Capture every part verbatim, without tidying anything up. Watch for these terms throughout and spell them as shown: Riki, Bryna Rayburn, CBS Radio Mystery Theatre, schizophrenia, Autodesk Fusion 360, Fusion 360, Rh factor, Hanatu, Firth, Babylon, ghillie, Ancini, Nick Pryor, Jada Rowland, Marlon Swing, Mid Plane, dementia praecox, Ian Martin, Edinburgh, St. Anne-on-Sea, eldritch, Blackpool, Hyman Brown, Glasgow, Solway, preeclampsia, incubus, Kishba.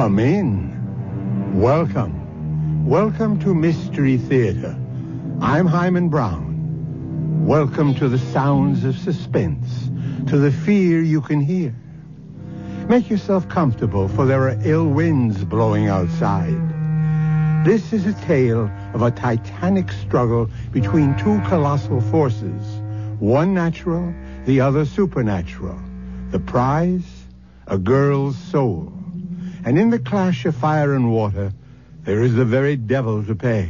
Come in. Welcome. Welcome to Mystery Theatre. I'm Hyman Brown. Welcome to the sounds of suspense, to the fear you can hear. Make yourself comfortable, for there are ill winds blowing outside. This is a tale of a titanic struggle between two colossal forces, one natural, the other supernatural. The prize, a girl's soul. And in the clash of fire and water, there is the very devil to pay.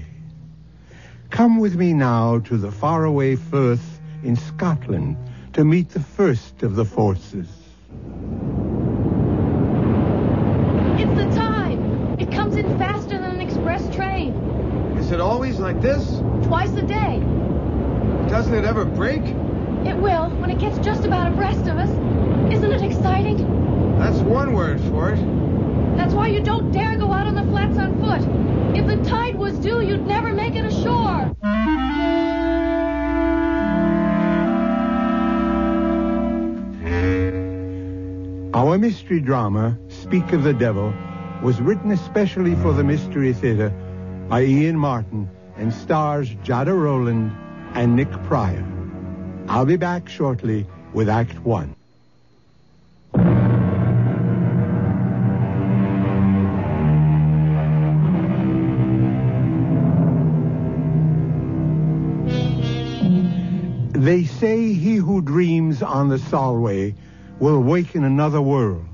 Come with me now to the faraway Firth in Scotland to meet the first of the forces. It's the time! It comes in faster than an express train. Is it always like this? Twice a day. Doesn't it ever break? It will, when it gets just about abreast of us. Isn't it exciting? That's one word for it. That's why you don't dare go out on the flats on foot. If the tide was due, you'd never make it ashore. Our mystery drama, Speak of the Devil, was written especially for the Mystery Theatre by Ian Martin and stars Jada Rowland and Nick Pryor. I'll be back shortly with Act One. They say he who dreams on the Solway will wake in another world.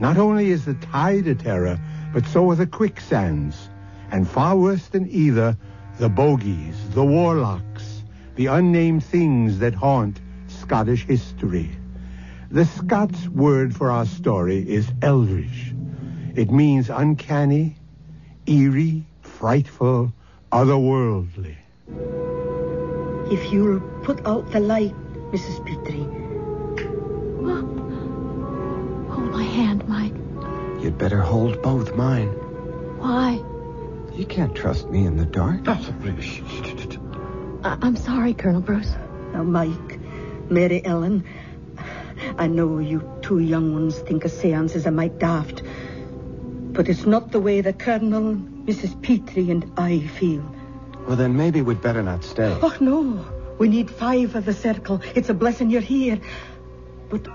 Not only is the tide a terror, but so are the quicksands, and far worse than either, the bogies, the warlocks, the unnamed things that haunt Scottish history. The Scots word for our story is eldritch. It means uncanny, eerie, frightful, otherworldly. If you'll put out the light, Missus Petrie. Mom, hold my hand, Mike. You'd better hold both mine. Why? You can't trust me in the dark. Oh, please. I- I'm sorry, Colonel Bruce. Now, Mike, Mary Ellen, I know you two young ones think a seance is a mite daft, but it's not the way the Colonel, Missus Petrie, and I feel. Well, then maybe we'd better not stay. Oh, no. We need five of the circle. It's a blessing you're here. But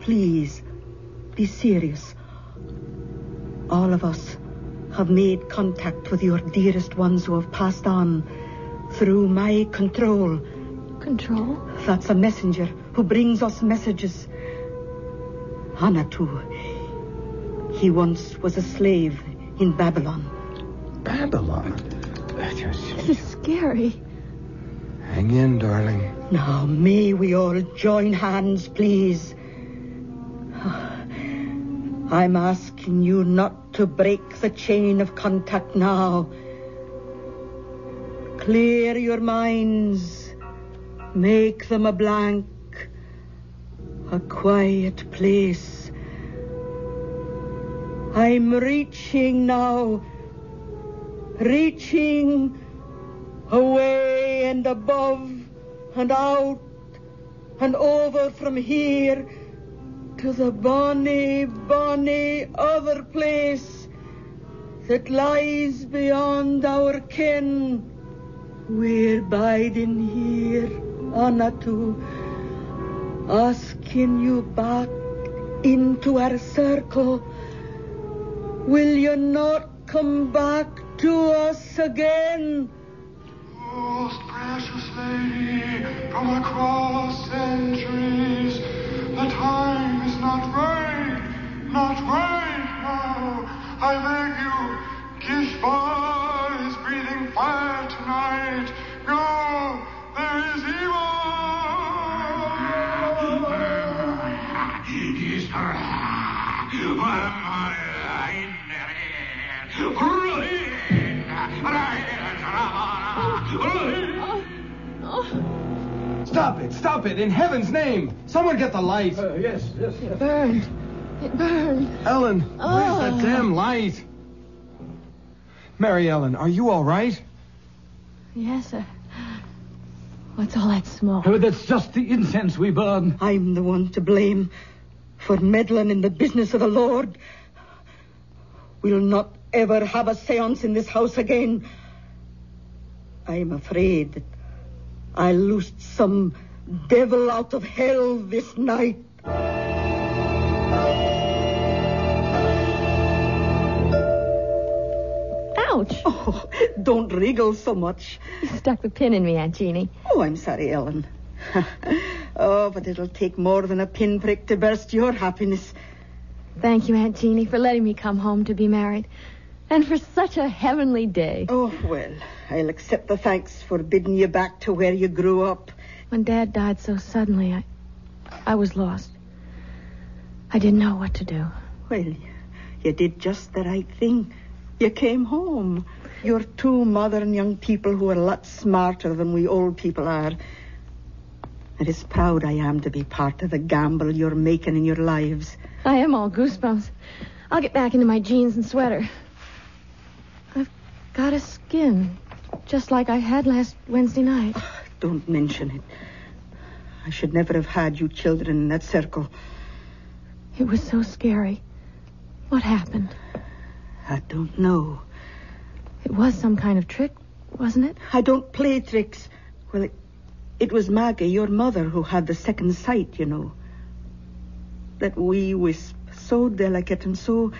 please, be serious. All of us have made contact with your dearest ones who have passed on through my control. Control? That's a messenger who brings us messages. Hanatu. He once was a slave in Babylon. Babylon? This is scary. Hang in, darling. Now, may we all join hands, please. I'm asking you not to break the chain of contact now. Clear your minds. Make them a blank. A quiet place. I'm reaching now. Reaching away and above and out and over from here to the bonny, bonny other place that lies beyond our ken. We're biding here, Hanatu, asking you back into our circle. Will you not come back to us again? Most precious lady from across centuries, the time is not right, not right now. I beg you, Kishba is breathing fire tonight. Go, there is evil. It is her. My Stop it, stop it, in heaven's name. Someone get the light. Uh, yes, yes, yes. It burned. It burned. Ellen, oh. Where's that damn light? Mary Ellen, are you all right? Yes, sir. What's all that smoke? Oh, that's just the incense we burn. I'm the one to blame for meddling in the business of the Lord. will not ever have a seance in this house again. I'm afraid that I loosed some devil out of hell this night. Ouch! Oh, don't wriggle so much. You stuck the pin in me, Aunt Jeannie. Oh, I'm sorry, Ellen. Oh, but it'll take more than a pinprick to burst your happiness. Thank you, Aunt Jeannie, for letting me come home to be married. And for such a heavenly day. Oh, well, I'll accept the thanks for bidding you back to where you grew up. When Dad died so suddenly, I, I was lost. I didn't know what to do. Well, you did just the right thing. You came home. You're two modern young people who are a lot smarter than we old people are. And it's proud I am to be part of the gamble you're making in your lives. I am all goosebumps. I'll get back into my jeans and sweater. I've got a skin, just like I had last Wednesday night. Oh, don't mention it. I should never have had you children in that circle. It was so scary. What happened? I don't know. It was some kind of trick, wasn't it? I don't play tricks. Well, it... It was Maggie, your mother, who had the second sight, you know. That wee wisp, so delicate and so,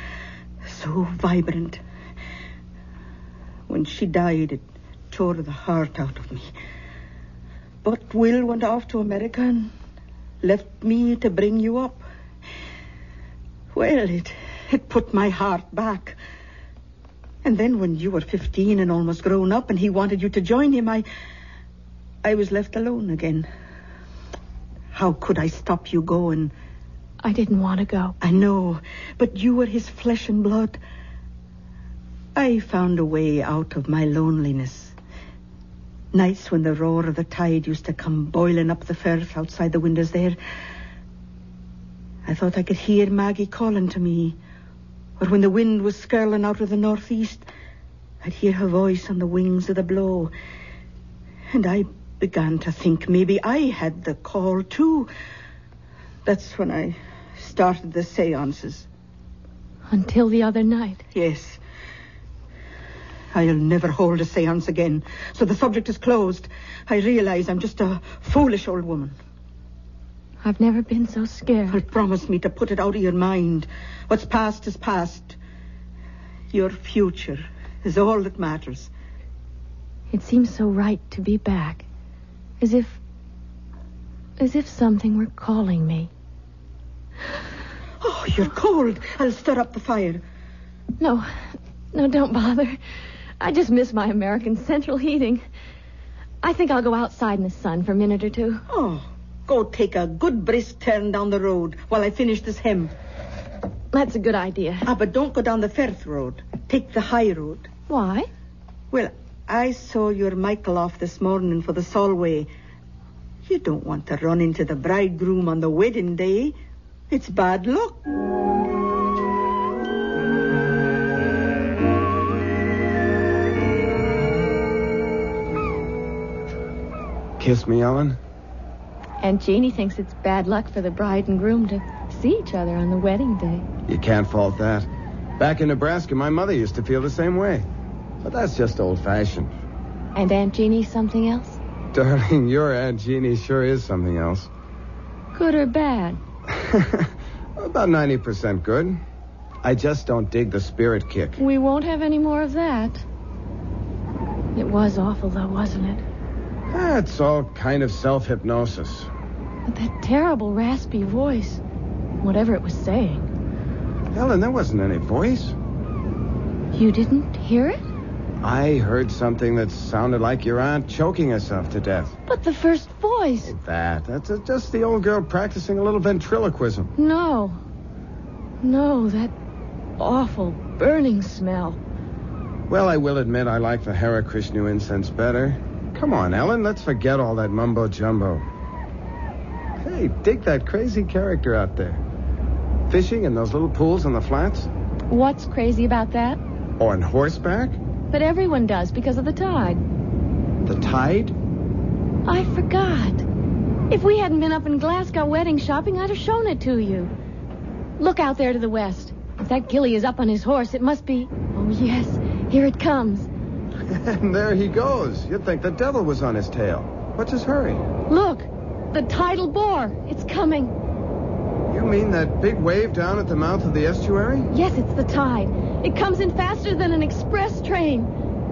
so vibrant. When she died, it tore the heart out of me. But Will went off to America and left me to bring you up. Well, it, it put my heart back. And then when you were fifteen and almost grown up and he wanted you to join him, I... I was left alone again. How could I stop you going? I didn't want to go. I know, but you were his flesh and blood. I found a way out of my loneliness. Nights when the roar of the tide used to come boiling up the Firth outside the windows there, I thought I could hear Maggie calling to me. Or when the wind was skirling out of the northeast, I'd hear her voice on the wings of the blow. And I... began to think maybe I had the call, too. That's when I started the seances. Until the other night? Yes. I'll never hold a seance again, so the subject is closed. I realize I'm just a foolish old woman. I've never been so scared. Well, promise me to put it out of your mind. What's past is past. Your future is all that matters. It seems so right to be back. As if... as if something were calling me. Oh, you're cold. I'll stir up the fire. No. No, don't bother. I just miss my American central heating. I think I'll go outside in the sun for a minute or two. Oh, go take a good brisk turn down the road while I finish this hem. That's a good idea. Ah, but don't go down the Firth road. Take the high road. Why? Well, I saw your Michael off this morning for the Solway. You don't want to run into the bridegroom on the wedding day. It's bad luck. Kiss me, Ellen. Aunt Jeannie thinks it's bad luck for the bride and groom to see each other on the wedding day. You can't fault that. Back in Nebraska, my mother used to feel the same way. But that's just old-fashioned. And Aunt Jeannie's something else? Darling, your Aunt Jeannie sure is something else. Good or bad? About ninety percent good. I just don't dig the spirit kick. We won't have any more of that. It was awful, though, wasn't it? That's all kind of self-hypnosis. But that terrible raspy voice, whatever it was saying. Ellen, there wasn't any voice. You didn't hear it? I heard something that sounded like your aunt choking herself to death. But the first voice... That. That's just the old girl practicing a little ventriloquism. No. No, that awful burning smell. Well, I will admit I like the Hare Krishna incense better. Come on, Ellen, let's forget all that mumbo-jumbo. Hey, dig that crazy character out there. Fishing in those little pools on the flats. What's crazy about that? On horseback? But everyone does because of the tide. The tide? I forgot. If we hadn't been up in Glasgow wedding shopping, I'd have shown it to you. Look out there to the west. If that ghillie is up on his horse, it must be... Oh, yes. Here it comes. And there he goes. You'd think the devil was on his tail. What's his hurry? Look. The tidal bore. It's coming. You mean that big wave down at the mouth of the estuary? Yes, it's the tide. It comes in faster than an express train.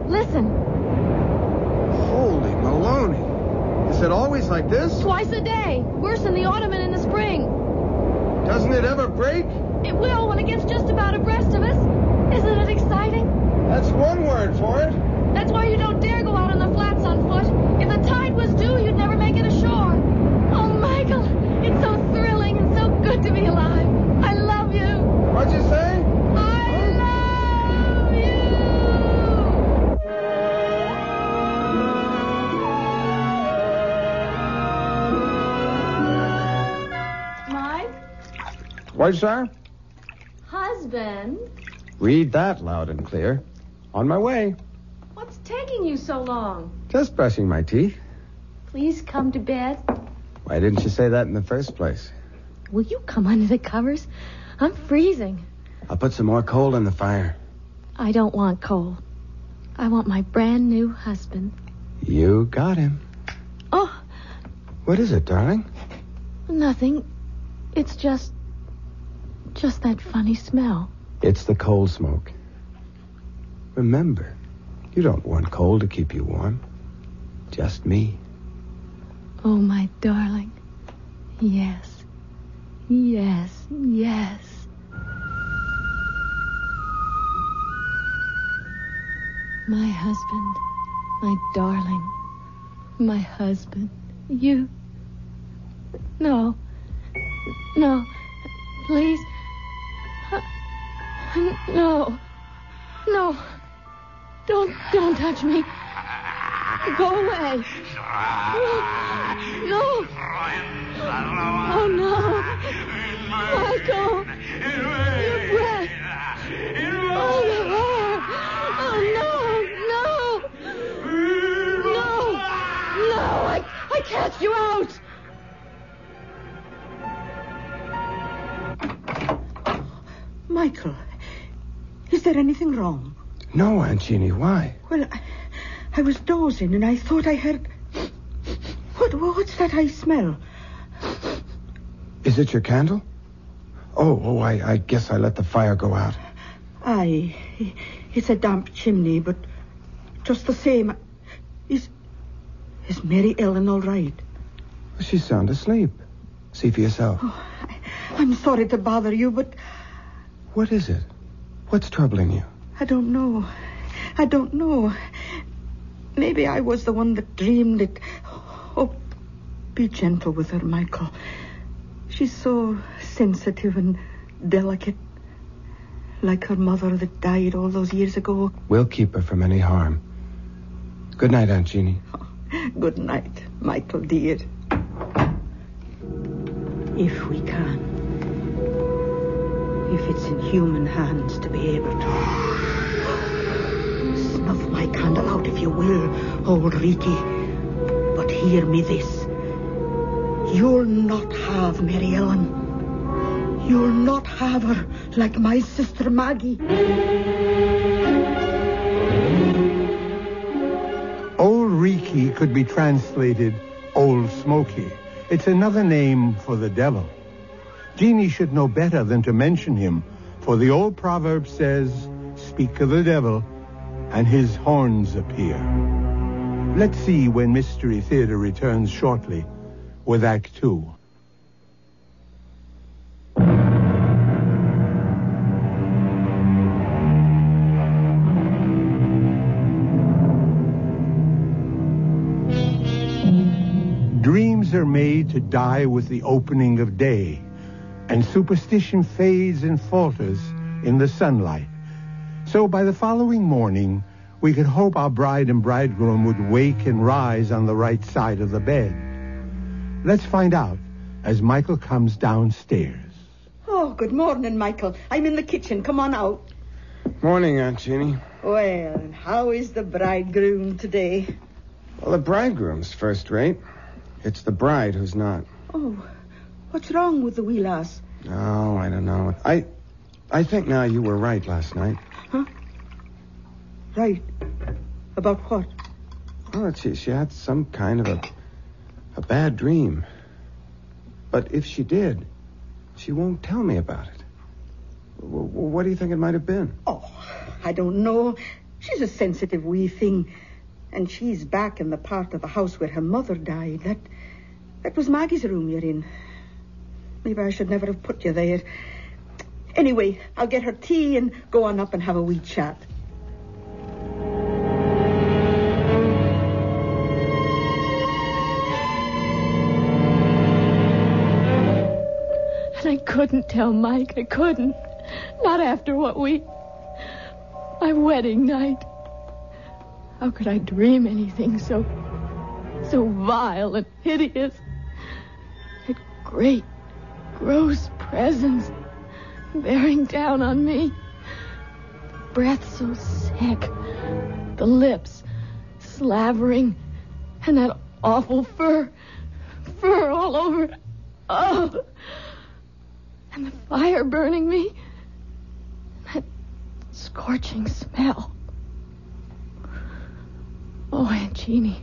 Listen. Holy Maloney. Is it always like this? Twice a day. Worse in the autumn and in the spring. Doesn't it ever break? It will when it gets just about abreast of us. Isn't it exciting? That's one word for it. That's why you don't dare go out on the flats on foot. If the tide was due, you'd never make it ashore. Oh, Michael, it's so thrilling and so good to be alive. I love you. What'd you say? What, sir? Husband. Read that loud and clear. On my way. What's taking you so long? Just brushing my teeth. Please come to bed. Why didn't you say that in the first place? Will you come under the covers? I'm freezing. I'll put some more coal in the fire. I don't want coal. I want my brand new husband. You got him. Oh. What is it, darling? Nothing. It's just... Just that funny smell. It's the coal smoke. Remember, you don't want coal to keep you warm. Just me. Oh, my darling. Yes. Yes. Yes. My husband. My darling. My husband. You. No. No. Please. No. No. Don't, don't touch me. Go away. No. No. Oh, no. Michael. Your breath. Oh, the horror. Oh, no. No. No. No. I, I cast you out. Michael, is there anything wrong? No, Aunt Jeannie, why? Well, I, I was dozing and I thought I heard... What, what's that I smell? Is it your candle? Oh, oh, I, I guess I let the fire go out. Aye, it's a damp chimney, but just the same. Is, is Mary Ellen all right? She's sound asleep. See for yourself. Oh, I, I'm sorry to bother you, but... What is it? What's troubling you? I don't know. I don't know. Maybe I was the one that dreamed it. Oh, be gentle with her, Michael. She's so sensitive and delicate. Like her mother that died all those years ago. We'll keep her from any harm. Good night, Aunt Jeannie. Oh, good night, Michael, dear. If we can. If it's in human hands to be able to. Snuff my candle out if you will, old Riki. But hear me this. You'll not have Mary Ellen. You'll not have her like my sister Maggie. Old Riki could be translated Old Smoky. It's another name for the devil. Jeannie should know better than to mention him, for the old proverb says, speak of the devil, and his horns appear. Let's see when Mystery Theater returns shortly with Act Two. Dreams are made to die with the opening of day. And superstition fades and falters in the sunlight. So by the following morning, we could hope our bride and bridegroom would wake and rise on the right side of the bed. Let's find out as Michael comes downstairs. Oh, good morning, Michael. I'm in the kitchen. Come on out. Morning, Aunt Jeannie. Well, and how is the bridegroom today? Well, the bridegroom's first rate. It's the bride who's not. Oh, what's wrong with the wee lass? Oh, I don't know. I I think now you were right last night. Huh? Right? About what? Well, let's see. She had some kind of a, a bad dream. But if she did, she won't tell me about it. W- what do you think it might have been? Oh, I don't know. She's a sensitive wee thing. And she's back in the part of the house where her mother died. That, that was Maggie's room you're in. Maybe I should never have put you there. Anyway, I'll get her tea and go on up and have a wee chat. And I couldn't tell Mike. I couldn't. Not after what we... my wedding night. How could I dream anything so... so vile and hideous? That great, gross presence... bearing down on me. Breath so sick. The lips slavering. And that awful fur. Fur all over. Oh! And the fire burning me. That scorching smell. Oh, Aunt Jeannie.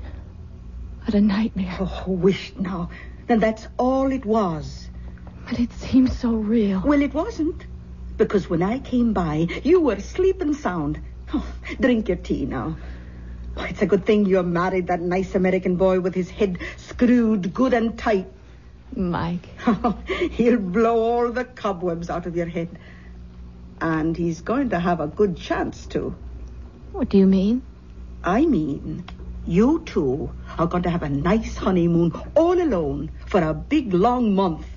What a nightmare. Oh, wished now. Then that's all it was. But it seemed so real. Well, it wasn't. Because when I came by, you were sleeping sound. Oh, drink your tea now. Oh, it's a good thing you married that nice American boy with his head screwed good and tight. Mike. Oh, he'll blow all the cobwebs out of your head. And he's going to have a good chance, too. What do you mean? I mean... you two are going to have a nice honeymoon all alone for a big, long month.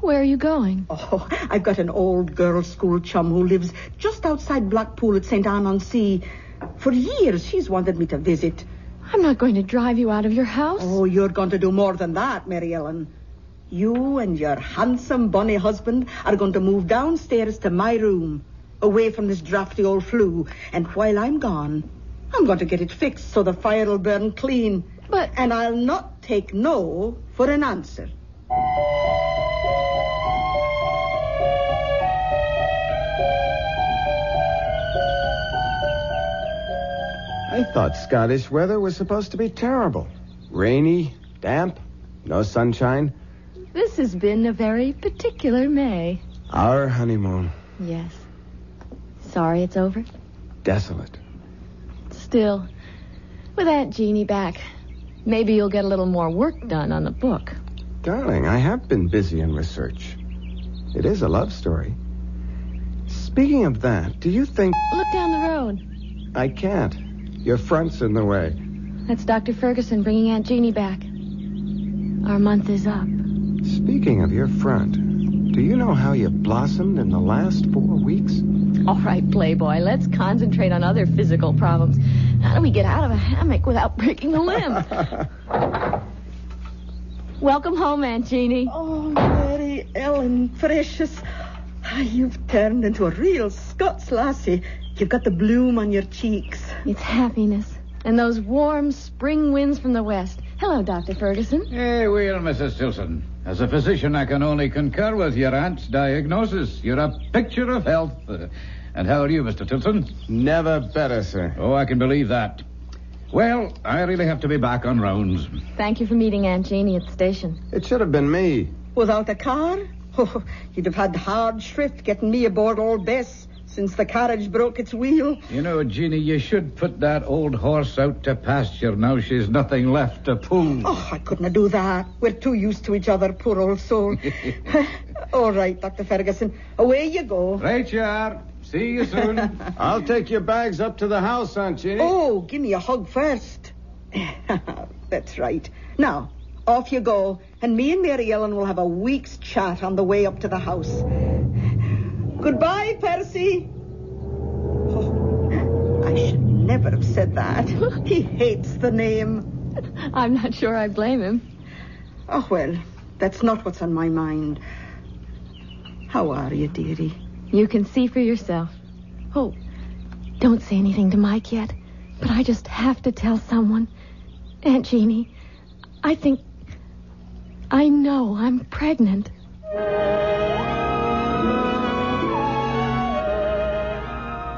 Where are you going? Oh, I've got an old girls' school chum who lives just outside Blackpool at Saint Anne-on-Sea. For years, she's wanted me to visit. I'm not going to drive you out of your house. Oh, you're going to do more than that, Mary Ellen. You and your handsome, bonny husband are going to move downstairs to my room, away from this drafty old flue. And while I'm gone, I'm going to get it fixed so the fire will burn clean. But... and I'll not take no for an answer. I thought Scottish weather was supposed to be terrible. Rainy, damp, no sunshine. This has been a very particular May. Our honeymoon. Yes. Sorry it's over? Desolate. Still, with Aunt Jeannie back, maybe you'll get a little more work done on the book. Darling, I have been busy in research. It is a love story. Speaking of that, do you think... Look down the road. I can't. Your front's in the way. That's Doctor Ferguson bringing Aunt Jeannie back. Our month is up. Speaking of your front, do you know how you blossomed in the last four weeks? All right, Playboy, let's concentrate on other physical problems. How do we get out of a hammock without breaking a limb? Welcome home, Aunt Jeannie. Oh, Mary Ellen, precious. You've turned into a real Scots lassie. You've got the bloom on your cheeks. It's happiness. And those warm spring winds from the west. Hello, Doctor Ferguson. Hey, well, Missus Stilson. As a physician, I can only concur with your aunt's diagnosis. You're a picture of health. And how are you, Mister Tilson? Never better, sir. Oh, I can believe that. Well, I really have to be back on rounds. Thank you for meeting Aunt Jeannie at the station. It should have been me. Without a car? Oh, you'd have had hard shrift getting me aboard old Bess. Since the carriage broke its wheel. You know, Jeannie, you should put that old horse out to pasture. Now she's nothing left to pull. Oh, I couldn't do that. We're too used to each other, poor old soul. All right, Doctor Ferguson. Away you go. Right you are. See you soon. I'll take your bags up to the house, Aunt Jeannie. Oh, give me a hug first. That's right. Now, off you go. And me and Mary Ellen will have a week's chat on the way up to the house. Goodbye, Percy. Oh, I should never have said that. He hates the name. I'm not sure I blame him. Oh, well, that's not what's on my mind. How are you, dearie? You can see for yourself. Oh, don't say anything to Mike yet, but I just have to tell someone. Aunt Jeannie, I think... I know I'm pregnant.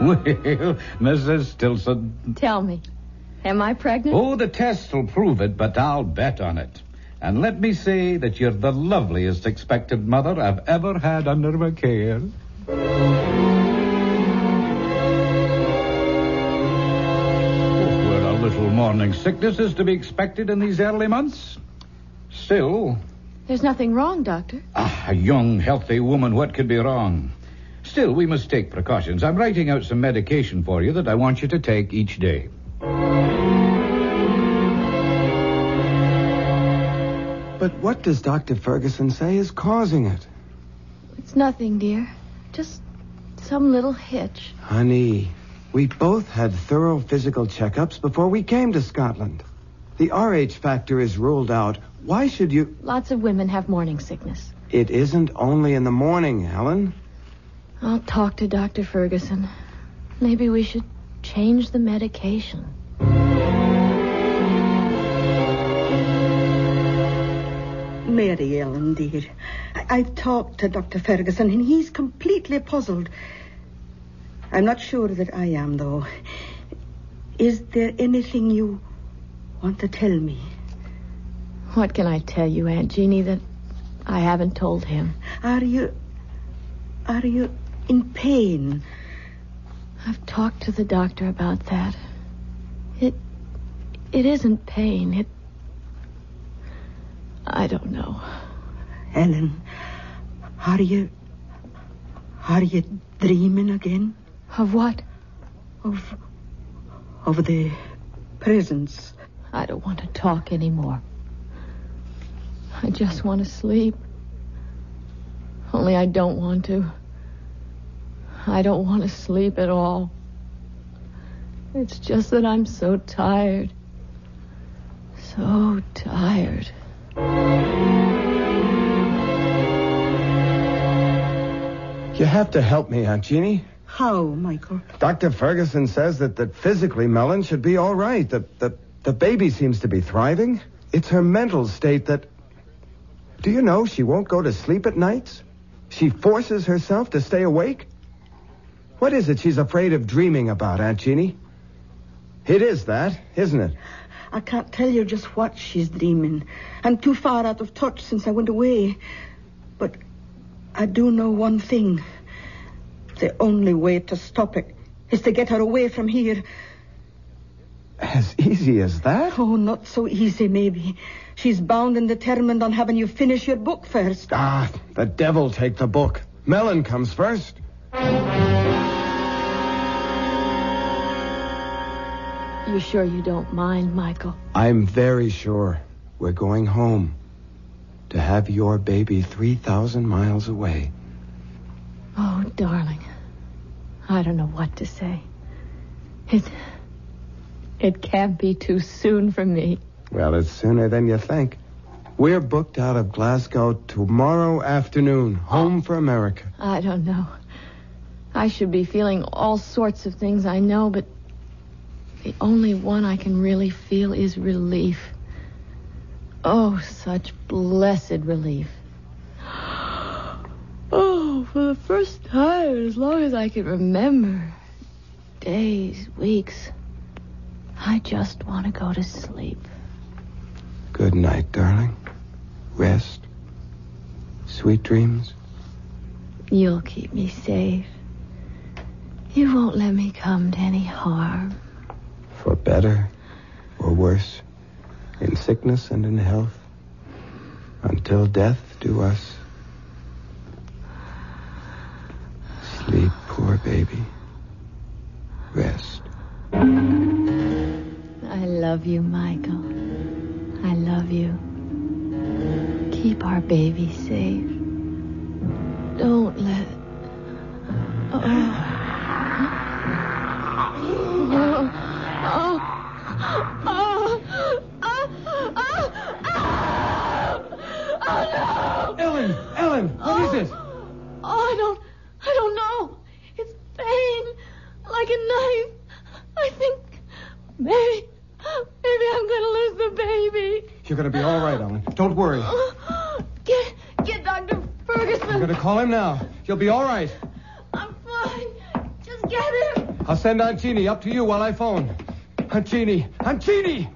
Well, Missus Stilson. Tell me, am I pregnant? Oh, the test will prove it, but I'll bet on it. And let me say that you're the loveliest expectant mother I've ever had under my care. Well, a little morning sickness is to be expected in these early months. Still... There's nothing wrong, Doctor. Ah, a young, healthy woman, what could be wrong? Still, we must take precautions. I'm writing out some medication for you that I want you to take each day. But what does Doctor Ferguson say is causing it? It's nothing, dear. Just some little hitch. Honey, we both had thorough physical checkups before we came to Scotland. The Rh factor is ruled out. Why should you... Lots of women have morning sickness. It isn't only in the morning, Helen. I'll talk to Doctor Ferguson. Maybe we should change the medication. Mary Ellen, dear, I've talked to Doctor Ferguson and he's completely puzzled. I'm not sure that I am, though. Is there anything you want to tell me? What can I tell you, Aunt Jeannie, that I haven't told him? Are you... Are you in pain? I've talked to the doctor about that. It... It isn't pain. It... I don't know. Ellen, are you... Are you dreaming again? Of what? Of... Of the presence. I don't want to talk anymore. I just want to sleep. Only I don't want to. I don't want to sleep at all. It's just that I'm so tired. So tired. You have to help me, Aunt Jeannie. How, Michael? Doctor Ferguson says that, that physically Melon should be all right. The, the, the baby seems to be thriving. It's her mental state that... Do you know she won't go to sleep at nights? She forces herself to stay awake? What is it she's afraid of dreaming about, Aunt Jeannie? It is that, isn't it? I can't tell you just what she's dreaming. I'm too far out of touch since I went away. But I do know one thing. The only way to stop it is to get her away from here. As easy as that? Oh, not so easy, maybe. She's bound and determined on having you finish your book first. Ah, the devil take the book. Melon comes first. You're sure you don't mind, Michael? I'm very sure. We're going home. To have your baby three thousand miles away. Oh, darling. I don't know what to say. It's... It can't be too soon for me. Well, it's sooner than you think. We're booked out of Glasgow tomorrow afternoon, home for America. I don't know. I should be feeling all sorts of things, I know, but the only one I can really feel is relief. Oh, such blessed relief. Oh, for the first time, as long as I can remember, days, weeks... I just want to go to sleep. Good night, darling. Rest. Sweet dreams. You'll keep me safe. You won't let me come to any harm. For better or worse, in sickness and in health, until death do us. Sleep, poor baby. Rest. I love you, Michael. I love you. Keep our baby safe. Don't let... Oh. Oh. Oh. Oh. Oh. Oh. Oh. Oh, no! Ellen! Ellen! What oh. is this? Oh, I don't... I don't know. It's pain. Like a knife. I think... Maybe... Maybe I'm going to lose the baby. You're going to be all right, Ellen. Don't worry. Get, get Doctor Ferguson. I'm going to call him now. You'll be all right. I'm fine. Just get him. I'll send Ancini up to you while I phone. Ancini! Ancini!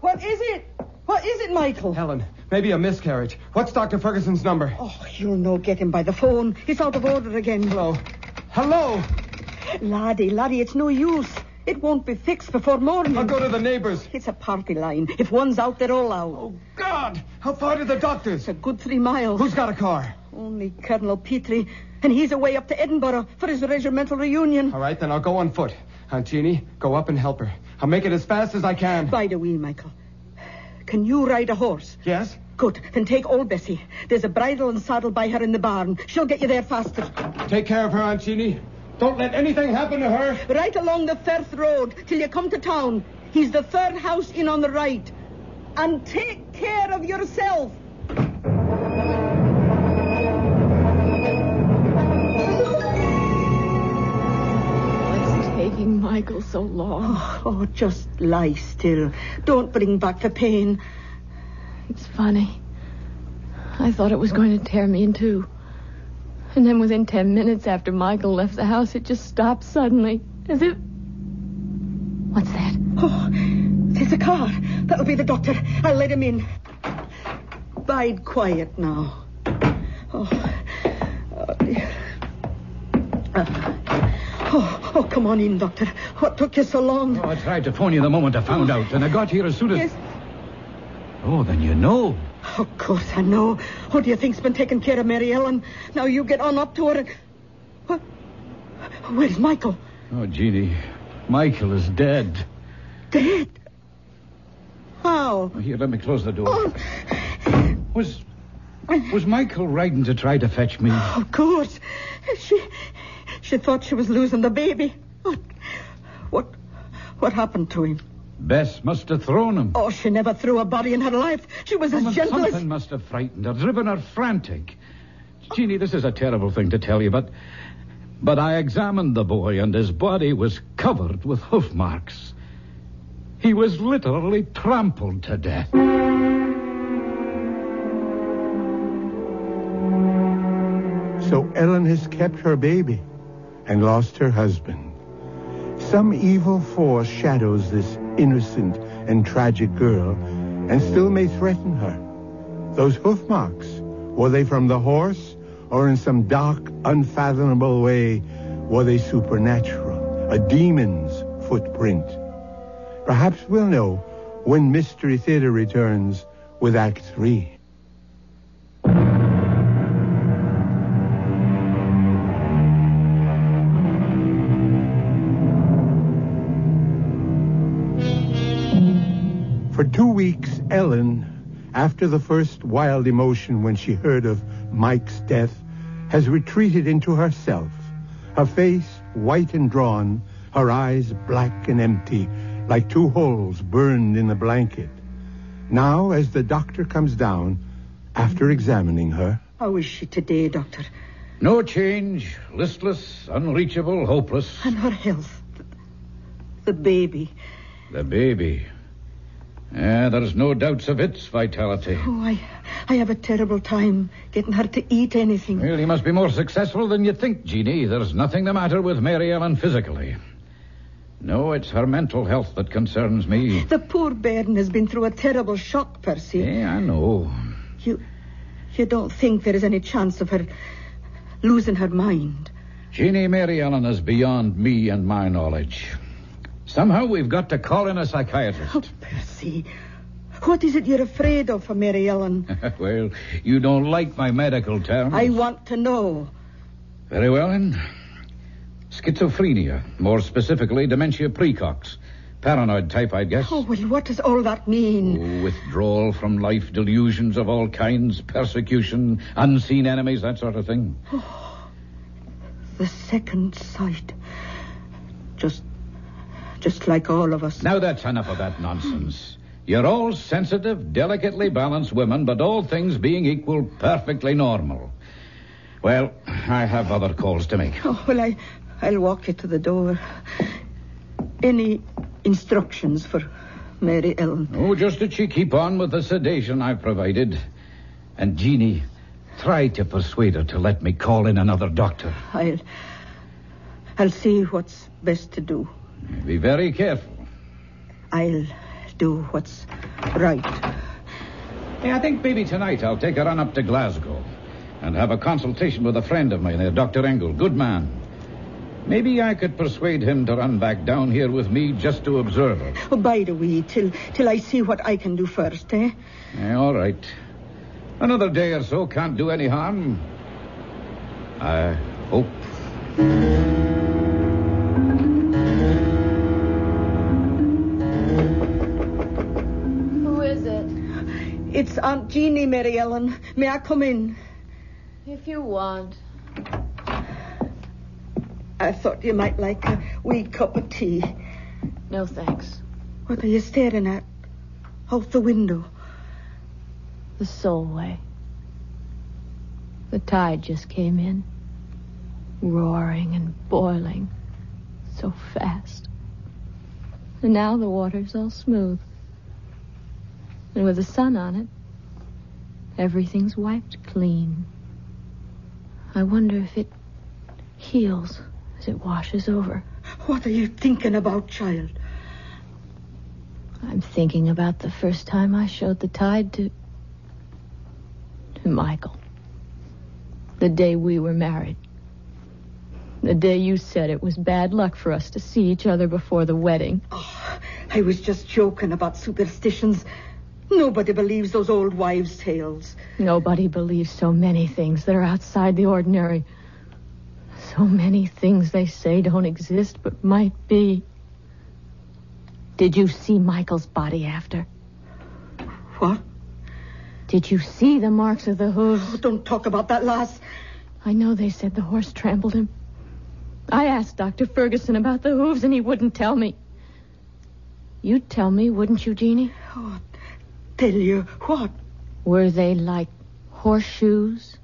What is it? What is it, Michael? Helen, maybe a miscarriage. What's Doctor Ferguson's number? Oh, you'll no get him by the phone. He's out of order again. Hello. Hello! Laddie, laddie, it's no use. It won't be fixed before morning. I'll go to the neighbors. It's a party line. If one's out, they're all out. Oh, God! How far to the doctors? It's a good three miles. Who's got a car? Only Colonel Petrie. And he's away up to Edinburgh for his regimental reunion. All right, then I'll go on foot. Ancini, go up and help her. I'll make it as fast as I can. By the way, Michael, can you ride a horse? Yes. Good. Then take old Bessie. There's a bridle and saddle by her in the barn. She'll get you there faster. Take care of her, Ancini. Don't let anything happen to her. Right along the Firth Road till you come to town. He's the third house in on the right. And take care of yourself. Michael, so long. Oh, oh, just lie still. Don't bring back the pain. It's funny. I thought it was going to tear me in two. And then within ten minutes after Michael left the house, it just stopped suddenly. As if... What's that? Oh, there's a car. That'll be the doctor. I'll let him in. Bide quiet now. Oh, oh dear. Uh, Oh, oh, come on in, Doctor. What took you so long? Oh, I tried to phone you the moment I found oh. out, and I got here as soon as... Yes. Oh, then you know. Of course I know. Who do you think's been taking care of Mary Ellen? Now you get on up to her and... What? Where's Michael? Oh, Jeannie, Michael is dead. Dead? How? Oh, here, let me close the door. Oh. Was... Was Michael riding to try to fetch me? Oh, of course. She... She thought she was losing the baby. What, what, what happened to him? Bess must have thrown him. Oh, she never threw a body in her life. She was as gentle as... Something must have frightened her, driven her frantic. Jeannie, this is a terrible thing to tell you, but... But I examined the boy, and his body was covered with hoof marks. He was literally trampled to death. So Ellen has kept her baby and lost her husband. Some evil force shadows this innocent and tragic girl and still may threaten her. Those hoof marks, were they from the horse, or in some dark, unfathomable way, were they supernatural, a demon's footprint? Perhaps we'll know when Mystery Theater returns with Act Three. For two weeks, Ellen, after the first wild emotion when she heard of Mike's death, has retreated into herself, her face white and drawn, her eyes black and empty, like two holes burned in a blanket. Now, as the doctor comes down, after examining her... How is she today, Doctor? No change. Listless, unreachable, hopeless. And her health. The baby. The baby... Yeah, there's no doubts of its vitality. Oh, I, I have a terrible time getting her to eat anything. Well, you must be more successful than you think, Jeannie. There's nothing the matter with Mary Ellen physically. No, it's her mental health that concerns me. The poor bairn has been through a terrible shock, Percy. Yeah, I know. You, you don't think there is any chance of her losing her mind? Jeannie, Mary Ellen is beyond me and my knowledge. Somehow we've got to call in a psychiatrist. Oh, Percy, what is it you're afraid of for Mary Ellen? Well, you don't like my medical terms. I want to know. Very well, then. Schizophrenia, more specifically dementia praecox. Paranoid type, I guess. Oh, well, what does all that mean? Oh, withdrawal from life, delusions of all kinds, persecution, unseen enemies, that sort of thing. Oh, the second sight. Just... Just like all of us. Now that's enough of that nonsense. You're all sensitive, delicately balanced women, but all things being equal, perfectly normal. Well, I have other calls to make. Oh, well, I, I'll walk you to the door. Any instructions for Mary Ellen? Oh, just that she keep on with the sedation I've provided. And, Jeannie, try to persuade her to let me call in another doctor. I'll... I'll see what's best to do. Be very careful. I'll do what's right. Hey, I think maybe tonight I'll take her on up to Glasgow and have a consultation with a friend of mine there, Doctor Engel. Good man. Maybe I could persuade him to run back down here with me just to observe her. Oh, bide a wee till, till I see what I can do first, eh? eh? All right. Another day or so can't do any harm. I hope. Who is it? It's Aunt Jeannie, Mary Ellen. May I come in? If you want. I thought you might like a wee cup of tea. No, thanks. What are you staring at? Out the window. The Solway. The tide just came in. Roaring and boiling. So fast. And now the water's all smooth. And with the sun on it, everything's wiped clean. I wonder if it heals as it washes over. What are you thinking about, child? I'm thinking about the first time I showed the tide to... to Michael. The day we were married. The day you said it was bad luck for us to see each other before the wedding. Oh, I was just joking about superstitions. Nobody believes those old wives' tales. Nobody believes so many things that are outside the ordinary. So many things they say don't exist, but might be. Did you see Michael's body after? What? Did you see the marks of the hooves? Oh, don't talk about that, lass. I know they said the horse trampled him. I asked Doctor Ferguson about the hooves, and he wouldn't tell me. You'd tell me, wouldn't you, Jeannie? Oh, tell you what? Were they like horseshoes?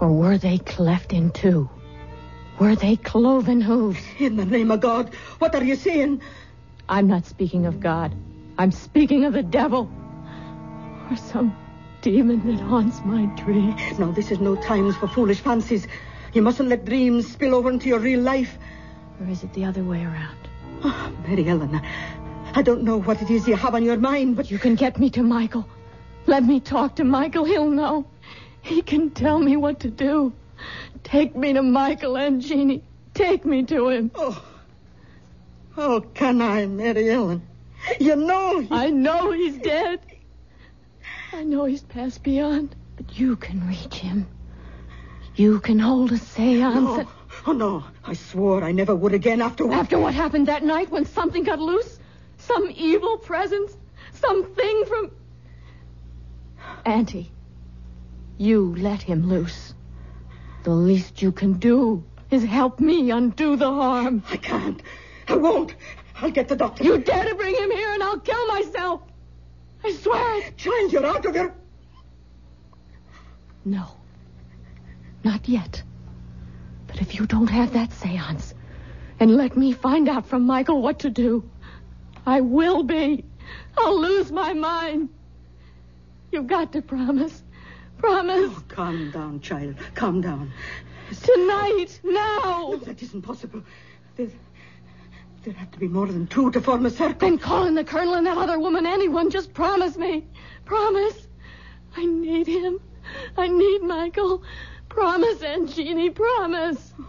Or were they cleft in two? Were they cloven hooves? In the name of God, what are you saying? I'm not speaking of God. I'm speaking of the devil. Or some demon that haunts my dreams. Now, this is no time for foolish fancies. You mustn't let dreams spill over into your real life. Or is it the other way around? Oh, Mary Ellen, I don't know what it is you have on your mind, but... You can get me to Michael. Let me talk to Michael. He'll know. He can tell me what to do. Take me to Michael and Jeannie. Take me to him. Oh, oh, can I, Mary Ellen? You know... He's... I know he's dead. I know he's passed beyond. But you can reach him. You can hold a seance. No. Oh, no. I swore I never would again after... After what happened that night when something got loose? Some evil presence? Something from... Auntie. You let him loose. The least you can do is help me undo the harm. I can't. I won't. I'll get the doctor. You dare to bring him here and I'll kill myself. I swear. Child, you're out of your... No. Not yet. But if you don't have that seance and let me find out from Michael what to do, I will be. I'll lose my mind. You've got to promise... Promise. Oh, calm down, child. Calm down. Tonight, now. No, that isn't possible. There's, there'd have to be more than two to form a circle. Then call in the colonel and that other woman. Anyone, just promise me. Promise. I need him. I need Michael. Promise, Aunt Jeannie, promise. Oh,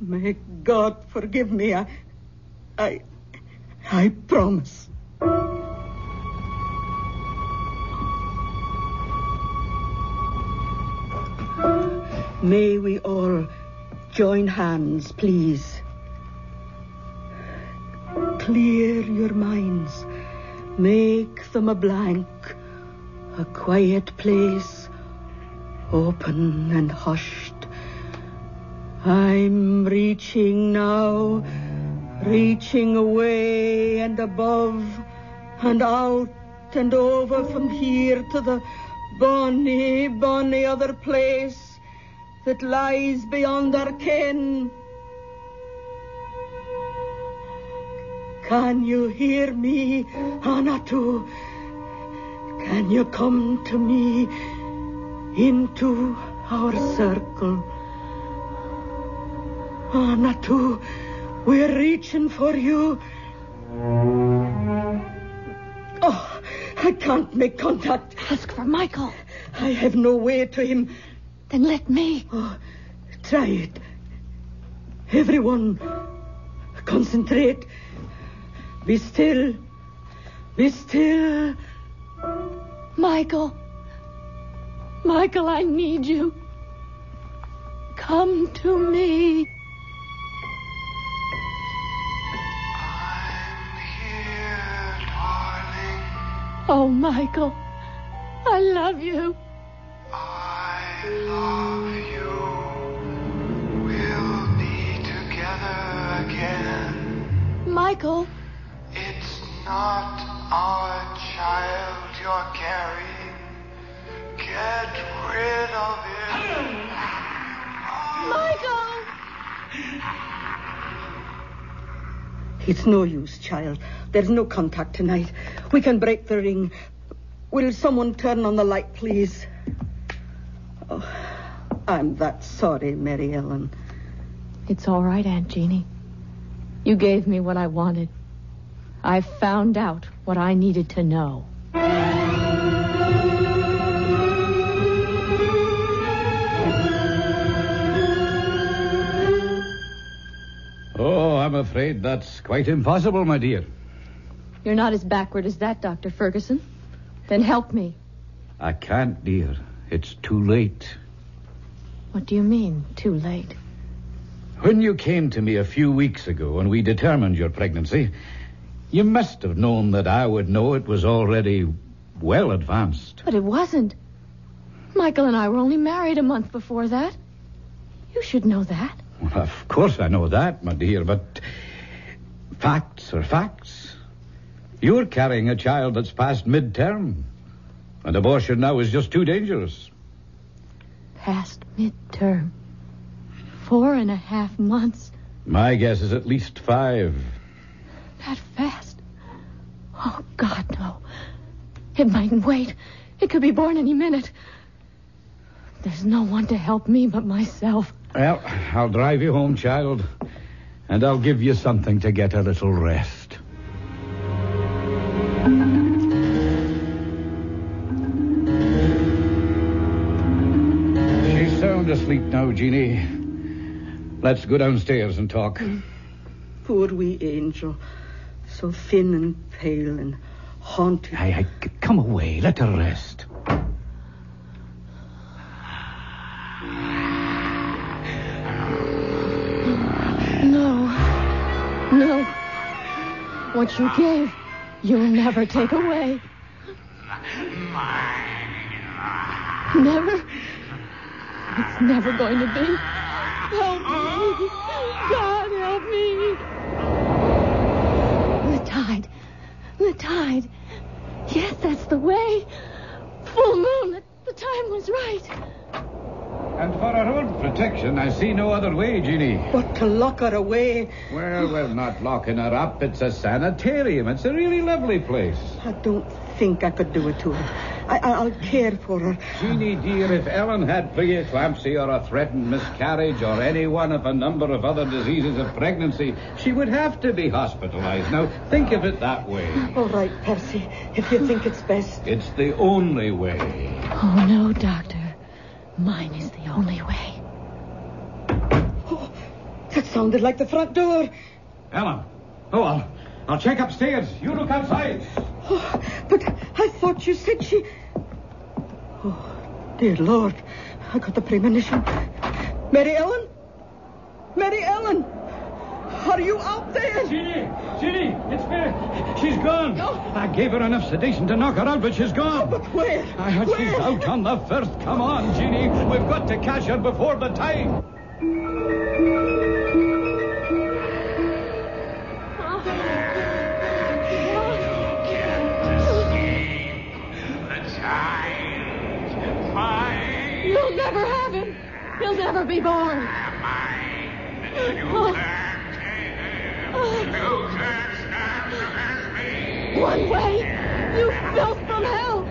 may God forgive me. I, I, I promise. May we all join hands, please. Clear your minds. Make them a blank. A quiet place. Open and hushed. I'm reaching now. Reaching away and above. And out and over from here to the bonny, bonny other place. That lies beyond our ken. Can you hear me, Hanatu? Can you come to me into our circle? Oh, Natu, we're reaching for you. Oh, I can't make contact. Ask for Michael. I have no way to him. Then let me. Oh, try it. Everyone, concentrate. Be still. Be still. Michael. Michael, I need you. Come to me. I'm here, darling. Oh, Michael, I love you. I love you. We'll be together again. Michael. It's not our child you're carrying. Get rid of it. Michael! It's no use, child. There's no contact tonight. We can break the ring. Will someone turn on the light, please? Oh, I'm that sorry, Mary Ellen. It's all right, Aunt Jeannie. You gave me what I wanted. I found out what I needed to know. Oh, I'm afraid that's quite impossible, my dear. You're not as backward as that, Doctor Ferguson. Then help me. I can't, dear. It's too late. What do you mean, too late? When you came to me a few weeks ago and we determined your pregnancy, you must have known that I would know it was already well advanced. But it wasn't. Michael and I were only married a month before that. You should know that. Well, of course I know that, my dear, but facts are facts. You're carrying a child that's past midterm. And abortion now is just too dangerous. Past midterm? Four and a half months? My guess is at least five. That fast? Oh, God, no. It mightn't wait. It could be born any minute. There's no one to help me but myself. Well, I'll drive you home, child, and I'll give you something to get a little rest. She's sound asleep now, Jeannie. Let's go downstairs and talk. Poor wee angel. So thin and pale and haunted. Aye, aye, come away. Let her rest. No. What you gave, you'll never take away. Never? It's never going to be. Help me. God, help me. The tide. The tide. Yes, that's the way. Full moon. The, the time was right. And for her own protection, I see no other way, Jeannie. But to lock her away... Well, we're not locking her up. It's a sanitarium. It's a really lovely place. I don't think I could do it to her. I, I'll care for her. Jeannie, dear, if Ellen had preeclampsia or a threatened miscarriage or any one of a number of other diseases of pregnancy, she would have to be hospitalized. Now, think of it that way. All right, Percy, if you think it's best. It's the only way. Oh, no, Doctor. Mine is the only way. Oh, that sounded like the front door. Ellen. Oh, I'll, I'll check upstairs. You look outside. Oh, but I thought you said she... Oh, dear Lord. I got the premonition. Mary Ellen? Mary Ellen? Are you out there? Jeannie! Jeannie! It's Beth! She's gone! Oh. I gave her enough sedation to knock her out, but she's gone! Oh, but where? I heard where? She's out on the Firth. Come on, Jeannie. We've got to catch her before the time. You'll never have him! He'll never be born! Oh. One way, you filth from hell.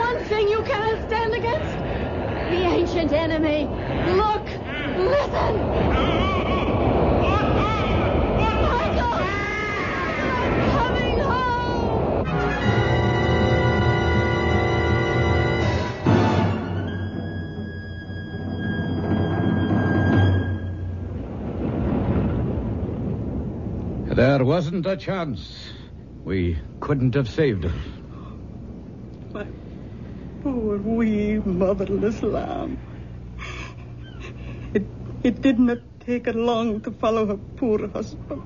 One thing you cannot stand against, the ancient enemy. Look, listen. There wasn't a chance. We couldn't have saved her. My poor wee motherless lamb. It, it did not take her long to follow her poor husband.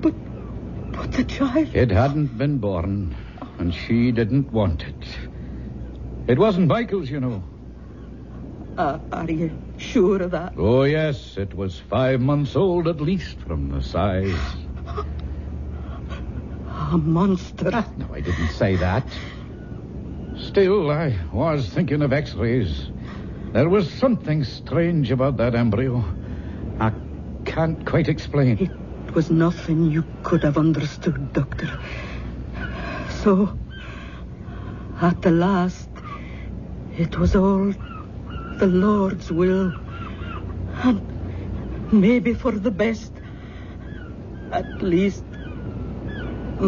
But, but the child... It hadn't been born, and she didn't want it. It wasn't Michael's, you know. Uh, are you sure of that? Oh, yes. It was five months old, at least, from the size. A monster. No, I didn't say that. Still, I was thinking of x-rays. There was something strange about that embryo. I can't quite explain. It was nothing you could have understood, Doctor. So, at the last, it was all... the Lord's will, and maybe for the best. At least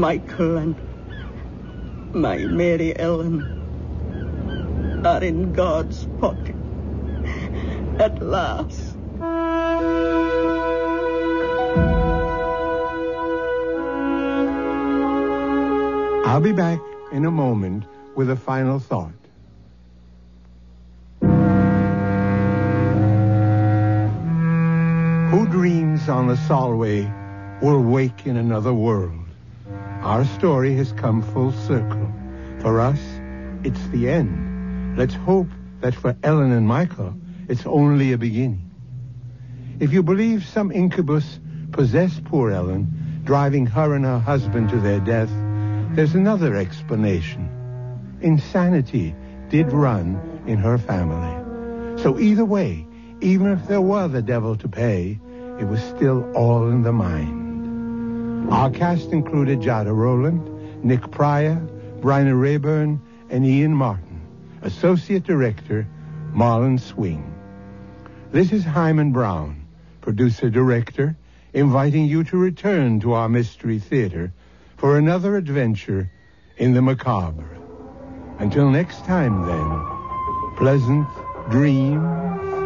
Michael and my Mary Ellen are in God's pocket at last. I'll be back in a moment with a final thought. Who dreams on the Solway will wake in another world. Our story has come full circle. For us, it's the end. Let's hope that for Ellen and Michael, it's only a beginning. If you believe some incubus possessed poor Ellen, driving her and her husband to their death, there's another explanation. Insanity did run in her family. So either way, even if there were the devil to pay, it was still all in the mind. Our cast included Jada Rowland, Nick Pryor, Bryna Rayburn, and Ian Martin. Associate Director, Marlon Swing. This is Hyman Brown, Producer-Director, inviting you to return to our Mystery Theater for another adventure in the macabre. Until next time, then, pleasant dreams.